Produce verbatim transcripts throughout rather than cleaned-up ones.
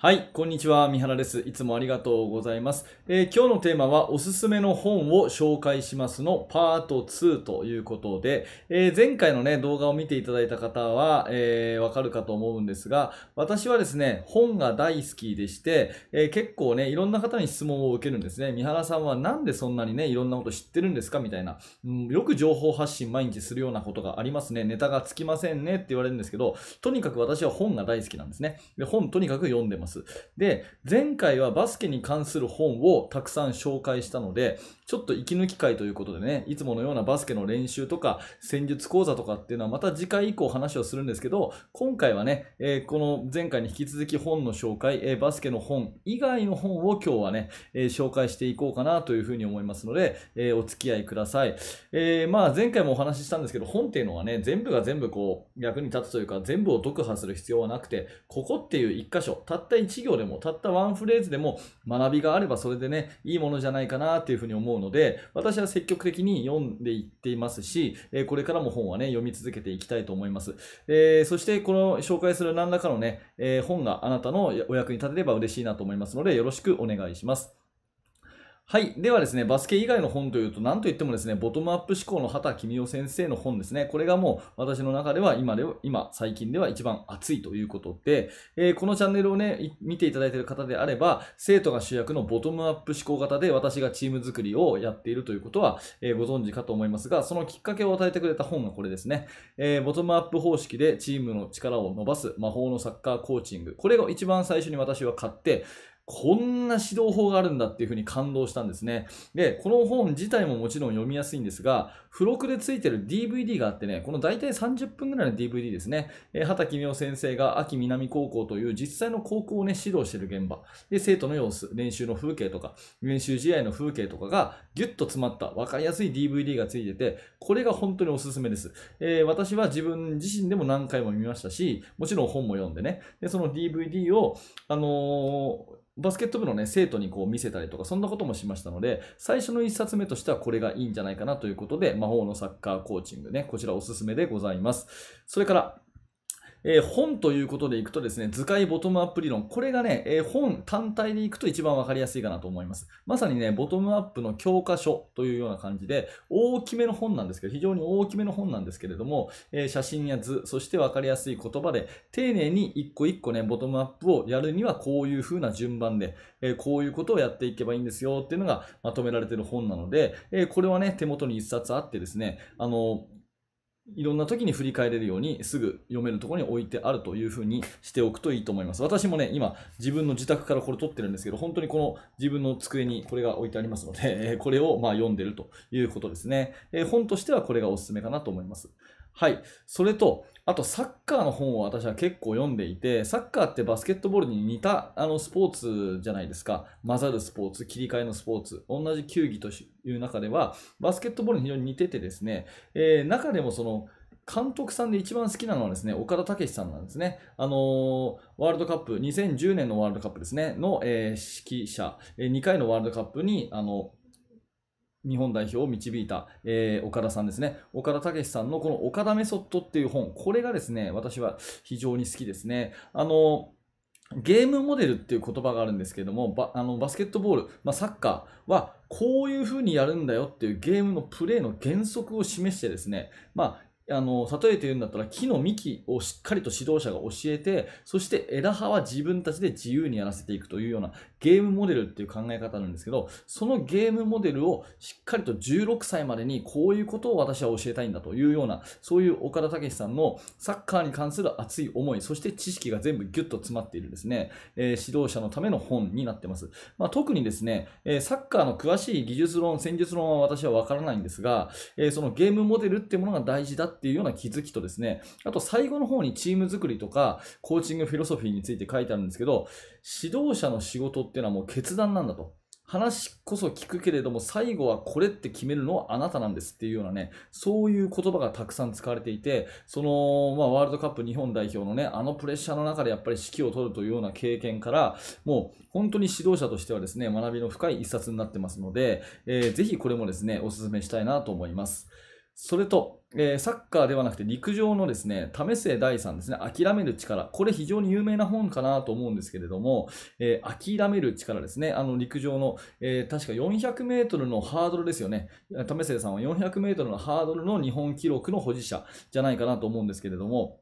はい、こんにちは。三原です。いつもありがとうございます。えー、今日のテーマはおすすめの本を紹介しますのパートツーということで、えー、前回のね、動画を見ていただいた方は、えー、わかるかと思うんですが、私はですね、本が大好きでして、えー、結構ね、いろんな方に質問を受けるんですね。三原さんはなんでそんなにね、いろんなこと知ってるんですかみたいな、うん。よく情報発信毎日するようなことがありますね。ネタがつきませんねって言われるんですけど、とにかく私は本が大好きなんですね。で、本とにかく読んでます。で、前回はバスケに関する本をたくさん紹介したので、ちょっと息抜き会ということでね、いつものようなバスケの練習とか戦術講座とかっていうのはまた次回以降話をするんですけど、今回はね、えー、この前回に引き続き本の紹介、えー、バスケの本以外の本を今日はね、えー、紹介していこうかなというふうに思いますので、えー、お付き合いください。えー、まあ前回もお話ししたんですけど、本っていうのはね、全部が全部こう役に立つというか、全部を読破する必要はなくて、ここっていう一箇所、たった一行でも、たったワンフレーズでも学びがあればそれでね、いいものじゃないかなというふうに思うので、私は積極的に読んでいっていますし、これからも本はね、読み続けていきたいと思います。えー、そしてこの紹介する何らかのね、えー、本があなたのお役に立てれば嬉しいなと思いますので、よろしくお願いします。はい。ではですね、バスケ以外の本というと、何といってもですね、ボトムアップ思考の畑公代先生の本ですね。これがもう私の中では今では、今、最近では一番熱いということで、えー、このチャンネルをね、見ていただいている方であれば、生徒が主役のボトムアップ思考型で私がチーム作りをやっているということは、えー、ご存知かと思いますが、そのきっかけを与えてくれた本がこれですね。えー、ボトムアップ方式でチームの力を伸ばす魔法のサッカーコーチング。これが一番最初に私は買って、こんな指導法があるんだっていう風に感動したんですね。で、この本自体ももちろん読みやすいんですが、付録でついてる ディーブイディー があってね、この大体さんじゅっぷんぐらいの ディーブイディー ですね。えー、畑公代先生が秋南高校という実際の高校をね、指導している現場。で、生徒の様子、練習の風景とか、練習試合の風景とかがギュッと詰まった分かりやすい ディーブイディー がついてて、これが本当におすすめです。えー、私は自分自身でも何回も見ましたし、もちろん本も読んでね。で、その ディーブイディー を、あのー、バスケット部のね、生徒にこう見せたりとか、そんなこともしましたので、最初のいっさつめとしてはこれがいいんじゃないかなということで、魔法のサッカーコーチングね、こちらおすすめでございます。それから、えー、本ということでいくとですね、図解ボトムアップ理論。これがね、えー、本単体でいくと一番わかりやすいかなと思います。まさにね、ボトムアップの教科書というような感じで、大きめの本なんですけど、非常に大きめの本なんですけれども、えー、写真や図、そしてわかりやすい言葉で、丁寧に一個一個ね、ボトムアップをやるにはこういう風な順番で、えー、こういうことをやっていけばいいんですよっていうのがまとめられている本なので、えー、これはね、手元に一冊あってですね、あのー、いろんな時に振り返れるようにすぐ読めるところに置いてあるというふうにしておくといいと思います。私もね、今自分の自宅からこれ撮ってるんですけど、本当にこの自分の机にこれが置いてありますので、これをまあ読んでるということですね。本としてはこれがおすすめかなと思います。はい。それと、あとサッカーの本を私は結構読んでいて、サッカーってバスケットボールに似たあのスポーツじゃないですか。混ざるスポーツ、切り替えのスポーツ、同じ球技という中では、バスケットボールに非常に似ててですね、えー、中でもその、監督さんで一番好きなのはですね、岡田武史さんなんですね。あのー、ワールドカップ、にせんじゅうねんのワールドカップですね、の、えー、指揮者、にかいのワールドカップに、あの、日本代表を導いた、えー、岡田さんですね。岡田武史さんのこの岡田メソッドっていう本、これがですね、私は非常に好きですね。あの、ゲームモデルっていう言葉があるんですけれども、バ、あの、バスケットボール、まあ、サッカーはこういう風にやるんだよっていうゲームのプレーの原則を示してですね、まああの例えて言うんだったら木の幹をしっかりと指導者が教えて、そして枝葉は自分たちで自由にやらせていくというようなゲームモデルっていう考え方なんですけど、そのゲームモデルをしっかりとじゅうろくさいまでにこういうことを私は教えたいんだというような、そういう岡田武史さんのサッカーに関する熱い思い、そして知識が全部ギュッと詰まっているですね、えー、指導者のための本になってます。まあ、特にですね、えー、サッカーの詳しい技術論、戦術論は私はわからないんですが、えー、そのゲームモデルっていうものが大事だってっていうような気づきとですね、あと最後の方にチーム作りとかコーチングフィロソフィーについて書いてあるんですけど、指導者の仕事っていうのはもう決断なんだと。話こそ聞くけれども、最後はこれって決めるのはあなたなんですっていうようなね、そういう言葉がたくさん使われていて、その、まあ、ワールドカップ日本代表のね、あのプレッシャーの中でやっぱり指揮を取るというような経験から、もう本当に指導者としてはですね、学びの深い一冊になってますので、えー、ぜひこれもですね、お勧めしたいなと思います。それと、えー、サッカーではなくて陸上のですね、為末大さんですね、諦める力。これ非常に有名な本かなと思うんですけれども、えー、諦める力ですね。あの陸上の、えー、確かよんひゃくメートルのハードルですよね。為末さんはよんひゃくメートルのハードルの日本記録の保持者じゃないかなと思うんですけれども、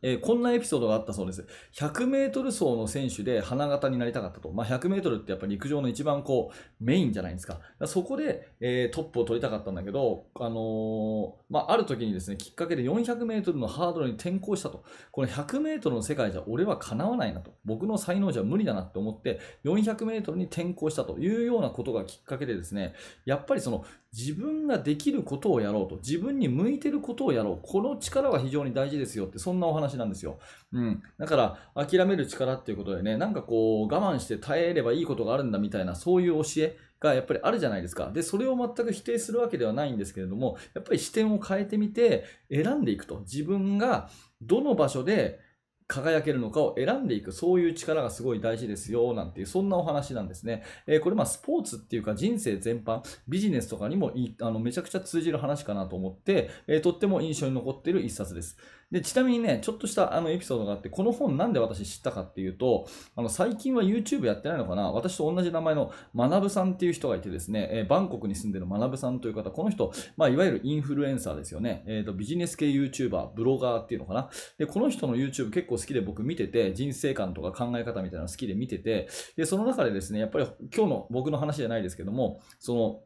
えー、こんなエピソードがあったそうです。ひゃくメートル走の選手で花形になりたかったと。まあ、ひゃくメートルってやっぱり陸上の一番こうメインじゃないですか。だからそこで、えー、トップを取りたかったんだけど、あのー、まあ、ある時にですね、きっかけでよんひゃくメートルのハードルに転向したと。このひゃくメートルの世界じゃ俺は叶わないなと。僕の才能じゃ無理だなと思って、よんひゃくメートルに転向したというようなことがきっかけでですね、やっぱりその自分ができることをやろうと、自分に向いてることをやろう。この力は非常に大事ですよって、そんなお話なんですよ。うん、だから諦める力っていうことでね、なんかこう我慢して耐えればいいことがあるんだみたいな、そういう教えがやっぱりあるじゃないですか。で、それを全く否定するわけではないんですけれども、やっぱり視点を変えてみて選んでいくと、自分がどの場所で輝けるのかを選んでいく、そういう力がすごい大事ですよ、なんていう、そんなお話なんですね。えー、これ、まあ、スポーツっていうか、人生全般、ビジネスとかにもいい、あの、めちゃくちゃ通じる話かなと思って、えー、とっても印象に残っている一冊です。で、ちなみにね、ちょっとしたあのエピソードがあって、この本なんで私知ったかっていうと、あの、最近は YouTube やってないのかな、私と同じ名前のまなぶさんっていう人がいてですね、えー、バンコクに住んでるまなぶさんという方、この人、まあ、いわゆるインフルエンサーですよね。えっと、ビジネス系 YouTuber、ブロガーっていうのかな。で、この人の YouTube 結構好きで僕見てて、人生観とか考え方みたいなの好きで見てて、で、その中でですね、やっぱり今日の僕の話じゃないですけども、その、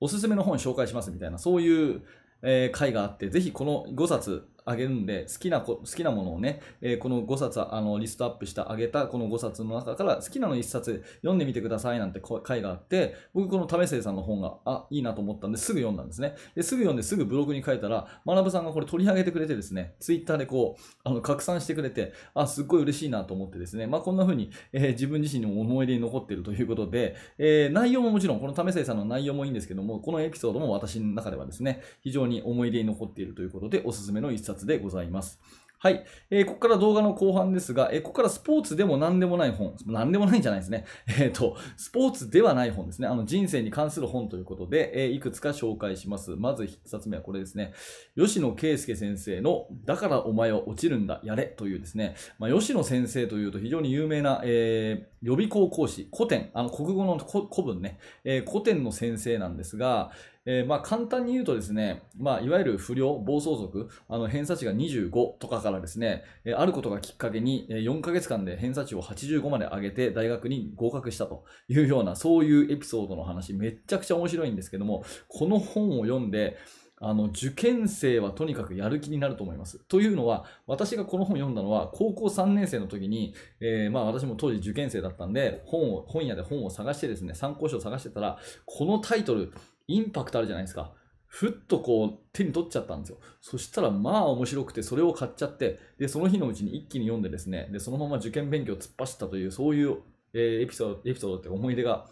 おすすめの本紹介しますみたいな、そういう、えー、回があって、ぜひこのごさつあげるんで、好きなこ、好きなものをね、えー、このごさつあのリストアップしてあげたこのごさつの中から好きなのいっさつ読んでみてくださいなんて回があって、僕この為末さんの本が、あ、いいなと思ったんですぐ読んだんですね。ですぐ読んですぐブログに書いたら、まなぶさんがこれ取り上げてくれてですね、ツイッターでこう、あの拡散してくれて、あ、すっごい嬉しいなと思ってですね、まあこんな風に、えー、自分自身にも思い出に残っているということで、えー、内容ももちろん、この為末さんの内容もいいんですけども、このエピソードも私の中ではですね、非常に思い出に残っているということで、おすすめの一冊でございます。はい、えー、ここから動画の後半ですが、えー、ここからスポーツでも何でもない本、何でもないんじゃないですね。えっと、スポーツではない本ですね。あの人生に関する本ということで、えー、いくつか紹介します。まずひとつめはこれですね。吉野圭介先生のだからお前は落ちるんだ、やれというですね。まあ、吉野先生というと非常に有名な、えー、予備校講師、古典、あの国語の古文ね、えー、古典の先生なんですが、えー、まあ簡単に言うとですね、まあ、いわゆる不良、暴走族、あの偏差値がにじゅうごとかからですね、えー、あることがきっかけによんかげつかんで偏差値をはちじゅうごまで上げて大学に合格したというような、そういうエピソードの話、めちゃくちゃ面白いんですけども、この本を読んで、あの受験生はとにかくやる気になると思います。というのは、私がこの本を読んだのは高校さんねんせいの時に、えー、まあ私も当時受験生だったんで、本を本屋で本を探してですね、参考書を探してたら、このタイトル、インパクトあるじゃないですか。ふっとこう手に取っちゃったんですよ。そしたらまあ面白くて、それを買っちゃって、でその日のうちに一気に読んでですね、でそのまま受験勉強を突っ走ったという、そういう、えー、エピソード、エピソードって思い出が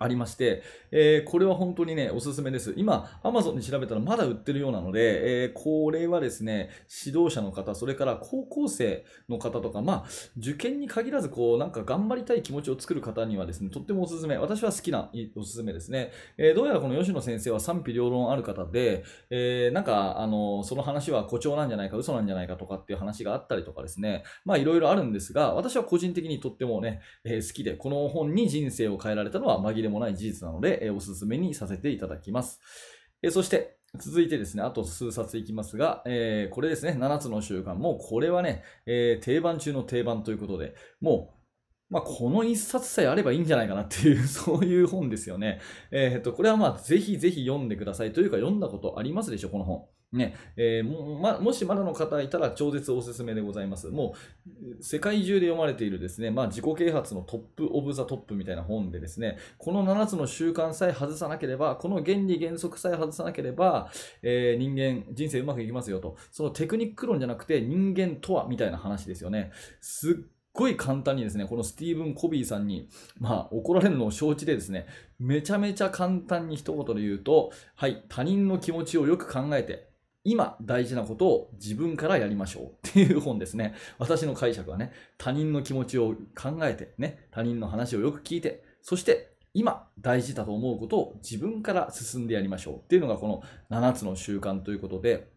ありまして、えー、これは本当にね、おすすめです。今、Amazon に調べたらまだ売ってるようなので、えー、これはですね、指導者の方、それから高校生の方とか、まあ、受験に限らず、こう、なんか頑張りたい気持ちを作る方にはですね、とってもおすすめ。私は好きなおすすめですね。えー、どうやらこの吉野先生は賛否両論ある方で、えー、なんか、あの、その話は誇張なんじゃないか、嘘なんじゃないかとかっていう話があったりとかですね、まあ、いろいろあるんですが、私は個人的にとってもね、えー、好きで、この本に人生を変えられたのは紛れもない事実なので、えー、おすすめにさせていただきます。えー、そして続いてですね、あと数冊いきますが、えー、これですね、ななつの習慣、もうこれはね、えー、定番中の定番ということで、もうまあ、この一冊さえあればいいんじゃないかなっていう、そういう本ですよね。えー、っと、これはまあ、ぜひぜひ読んでください。というか、読んだことありますでしょ、この本。ね。えー、も、ま、もしまだの方いたら、超絶おすすめでございます。もう、世界中で読まれているですね、まあ、自己啓発のトップオブザトップみたいな本でですね、このななつの習慣さえ外さなければ、この原理原則さえ外さなければ、えー、人間、人生うまくいきますよと。そのテクニック論じゃなくて、人間とは、みたいな話ですよね。すっすごい簡単にですね、このスティーブン・コビーさんに、まあ、怒られるのを承知でですね、めちゃめちゃ簡単に一言で言うと、はい、他人の気持ちをよく考えて、今大事なことを自分からやりましょうっていう本ですね。私の解釈はね、他人の気持ちを考えて、ね、他人の話をよく聞いて、そして、今大事だと思うことを自分から進んでやりましょうっていうのがこのななつの習慣ということで、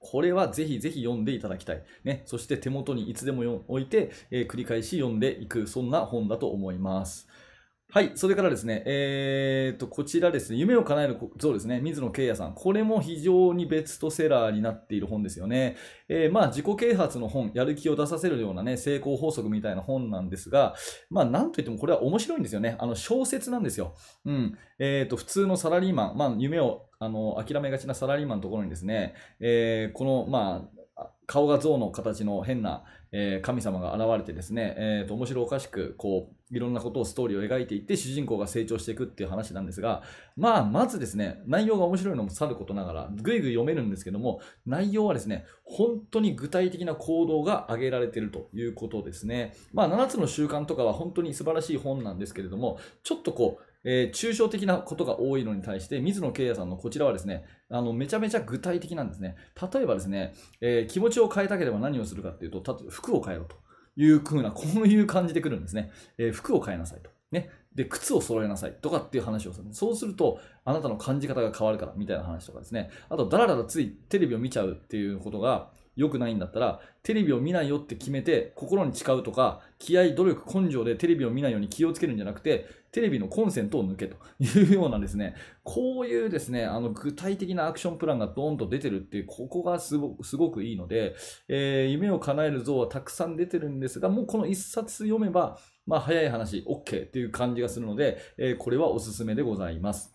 これはぜひぜひ読んでいただきたい、ね、そして手元にいつでも置いて、えー、繰り返し読んでいく、そんな本だと思います。はい、それからですね、えー、とこちらですね、夢を叶える像ですね、水野圭也さん、これも非常にベストセラーになっている本ですよね。えー、まあ自己啓発の本、やる気を出させるような、ね、成功法則みたいな本なんですが、まあ、なんといってもこれは面白いんですよね、あの小説なんですよ。うんえー、と普通のサラリーマン、まあ、夢をあの諦めがちなサラリーマンのところにですね、えー、この、まあ顔が象の形の変な神様が現れてですね、えー、と面白おかしくこういろんなことをストーリーを描いていって主人公が成長していくっていう話なんですが、まあ、まずですね内容が面白いのもさることながらぐいぐい読めるんですけども、内容はですね本当に具体的な行動が挙げられているということですね。まあ、ななつの習慣とかは本当に素晴らしい本なんですけれども、ちょっとこうえー、抽象的なことが多いのに対して水野圭也さんのこちらはですねあのめちゃめちゃ具体的なんですね。例えばですね、えー、気持ちを変えたければ何をするかというと、た服を変えろという風なこういう感じでくるんですね。えー、服を変えなさいと、ね、で靴を揃えなさいとかっていう話をする。そうするとあなたの感じ方が変わるからみたいな話とかですね、あとだらだらついテレビを見ちゃうっていうことが良くないんだったらテレビを見ないよって決めて心に誓うとか、気合、努力、根性でテレビを見ないように気をつけるんじゃなくてテレビのコンセントを抜けというようなですね、こういうですねあの具体的なアクションプランがドーンと出てるっていう、ここがすごく、すごくいいので、えー、夢を叶える像はたくさん出てるんですが、もうこのいっさつ読めば、まあ、早い話 OK っていう感じがするので、えー、これはおすすめでございます。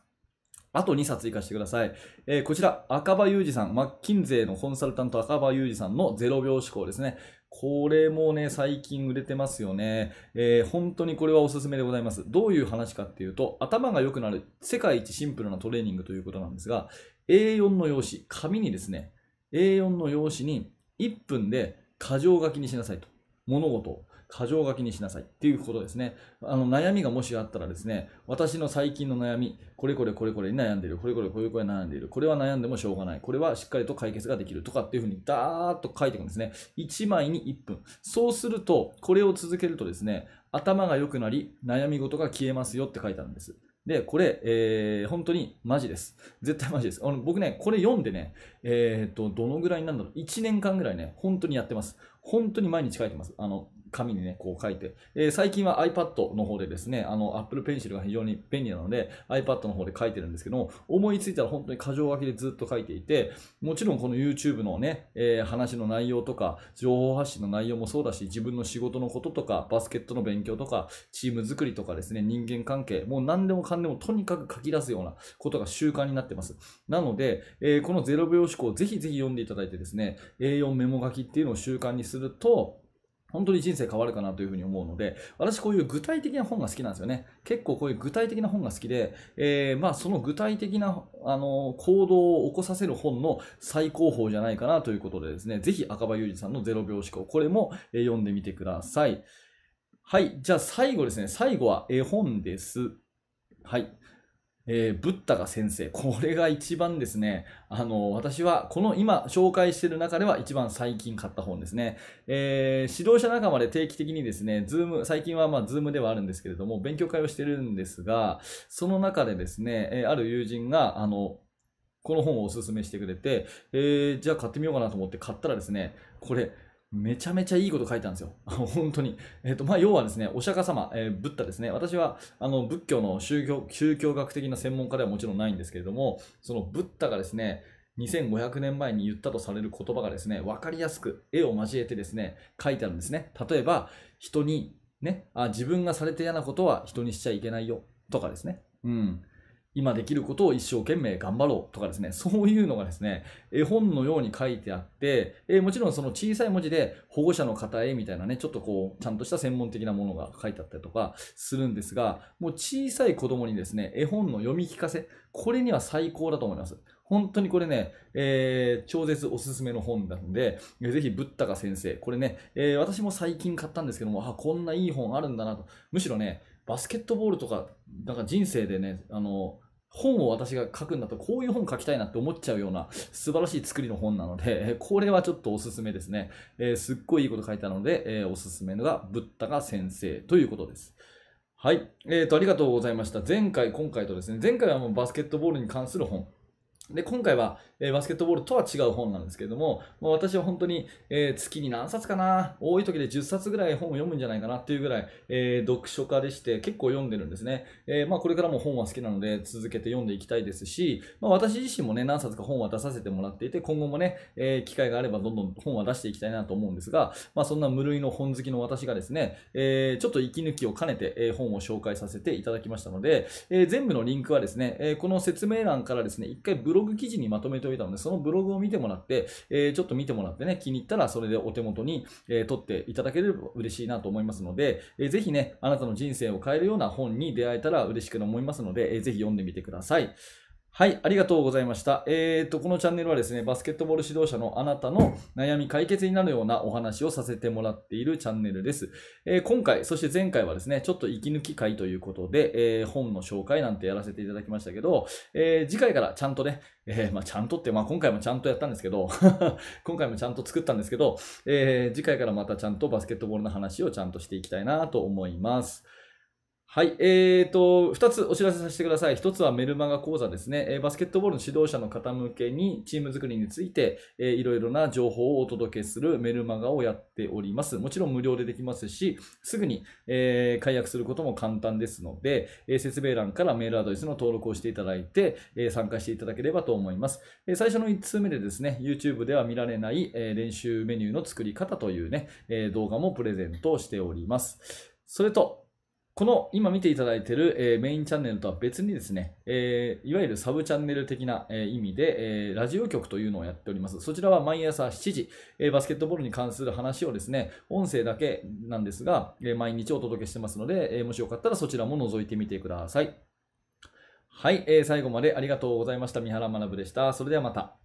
あとにさつ追加してください。えー、こちら、赤羽裕二さん、マッキンゼーのコンサルタント赤羽裕二さんのゼロびょう思考ですね。これもね、最近売れてますよね。えー、本当にこれはおすすめでございます。どういう話かっていうと、頭が良くなる世界一シンプルなトレーニングということなんですが、エーよん の用紙、紙にですね、エーよん の用紙にいっぷんで箇条書きにしなさいと。物事を箇条書きにしなさいっていうことですね。あの悩みがもしあったらですね、私の最近の悩み、これこれこれこれに悩んでいる、これこれこれこれに悩んでいる、これは悩んでもしょうがない、これはしっかりと解決ができるとかっていうふうにダーッと書いていくんですね。いちまいにいっぷん。そうすると、これを続けるとですね、頭が良くなり、悩み事が消えますよって書いてあるんです。で、これ、えー、本当にマジです。絶対マジです。あの僕ね、これ読んでね、えー、っと、どのぐらいなんだろう、いちねんかんぐらいね、本当にやってます。本当に毎日書いてます。あの紙にね、こう書いて、えー、最近は iPad の方でですね、あの Apple Pencil が非常に便利なので iPad の方で書いてるんですけども、思いついたら本当に箇条書きでずっと書いていて、もちろんこの YouTube のね、えー、話の内容とか情報発信の内容もそうだし、自分の仕事のこととかバスケットの勉強とかチーム作りとかですね、人間関係、もう何でもかんでもとにかく書き出すようなことが習慣になってます。なので、えー、このゼロびょう思考をぜひぜひ読んでいただいてですね、エーよん メモ書きっていうのを習慣にすると本当に人生変わるかなというふうに思うので、私こういう具体的な本が好きなんですよね。結構こういう具体的な本が好きで、えー、まあその具体的なあの行動を起こさせる本の最高峰じゃないかなということでですね、ぜひ赤羽裕二さんのゼロびょう思考、これも読んでみてください。はい、じゃあ最後ですね、最後は絵本です。はい。えー、ブッダが先生、これが一番ですね、あの私はこの今紹介している中では一番最近買った本ですね。えー、指導者仲間で定期的にですね、ズーム、最近はまあ Zoom ではあるんですけれども、勉強会をしているんですが、その中でですね、ある友人があのこの本をおすすめしてくれて、えー、じゃあ買ってみようかなと思って買ったらですね、これ、めちゃめちゃいいこと書いたんですよ。本当に。えっと、まあ、要はですね、お釈迦様、えー、ブッダですね。私は、あの、仏教の宗教、宗教学的な専門家ではもちろんないんですけれども、そのブッダがですね、にせんごひゃくねんまえに言ったとされる言葉がですね、わかりやすく絵を交えてですね、書いてあるんですね。例えば、人に、ね、あ、自分がされて嫌なことは人にしちゃいけないよ、とかですね。うん。今できることを一生懸命頑張ろうとかですね、そういうのがですね、絵本のように書いてあって、えー、もちろんその小さい文字で保護者の方へみたいなね、ちょっとこう、ちゃんとした専門的なものが書いてあったりとかするんですが、もう小さい子供にですね、絵本の読み聞かせ、これには最高だと思います。本当にこれね、えー、超絶おすすめの本なので、ぜひブッダが先生、これね、えー、私も最近買ったんですけども、あ、こんないい本あるんだなと。むしろね、バスケットボールとか、なんか人生でね、あの、本を私が書くんだと、こういう本書きたいなって思っちゃうような素晴らしい作りの本なので、これはちょっとおすすめですね。えー、すっごいいいこと書いてあるので、えー、おすすめのがブッダが先生ということです。はい、えーと、ありがとうございました。前回、今回とですね、前回はもうバスケットボールに関する本。で、今回は、えー、バスケットボールとは違う本なんですけれども、もう私は本当に、えー、月に何冊かな、多い時でじゅっさつぐらい本を読むんじゃないかなっていうぐらい、えー、読書家でして、結構読んでるんですね。えー、まあ、これからも本は好きなので、続けて読んでいきたいですし、まあ、私自身もね、何冊か本は出させてもらっていて、今後もね、えー、機会があればどんどん本は出していきたいなと思うんですが、まあ、そんな無類の本好きの私がですね、えー、ちょっと息抜きを兼ねて、えー、本を紹介させていただきましたので、えー、全部のリンクはですね、えー、この説明欄からですね、一回ブログブログ記事にまとめておいたので、そのブログを見てもらって、えー、ちょっと見てもらってね、気に入ったらそれでお手元に、えー、取っていただければ嬉しいなと思いますので、えー、ぜひね、あなたの人生を変えるような本に出会えたら嬉しく思いますので、えー、ぜひ読んでみてください。はい、ありがとうございました。えーと、このチャンネルはですね、バスケットボール指導者のあなたの悩み解決になるようなお話をさせてもらっているチャンネルです。えー、今回、そして前回はですね、ちょっと息抜き会ということで、えー、本の紹介なんてやらせていただきましたけど、えー、次回からちゃんとね、えー、まあ、ちゃんとって、まあ、今回もちゃんとやったんですけど、今回もちゃんと作ったんですけど、えー、次回からまたちゃんとバスケットボールの話をちゃんとしていきたいなと思います。はい。えーと、ふたつお知らせさせてください。ひとつはメルマガ講座ですね。バスケットボールの指導者の方向けにチーム作りについていろいろな情報をお届けするメルマガをやっております。もちろん無料でできますし、すぐに解約することも簡単ですので、説明欄からメールアドレスの登録をしていただいて参加していただければと思います。最初のいっつうめでですね、YouTube では見られない練習メニューの作り方というね、動画もプレゼントしております。それと、この今見ていただいている、えー、メインチャンネルとは別にですね、えー、いわゆるサブチャンネル的な、えー、意味で、えー、ラジオ局というのをやっております。そちらは毎朝しちじ、えー、バスケットボールに関する話をですね、音声だけなんですが、えー、毎日お届けしてますので、えー、もしよかったらそちらも覗いてみてください。はい、えー、最後までありがとうございました。三原学でした。それではまた。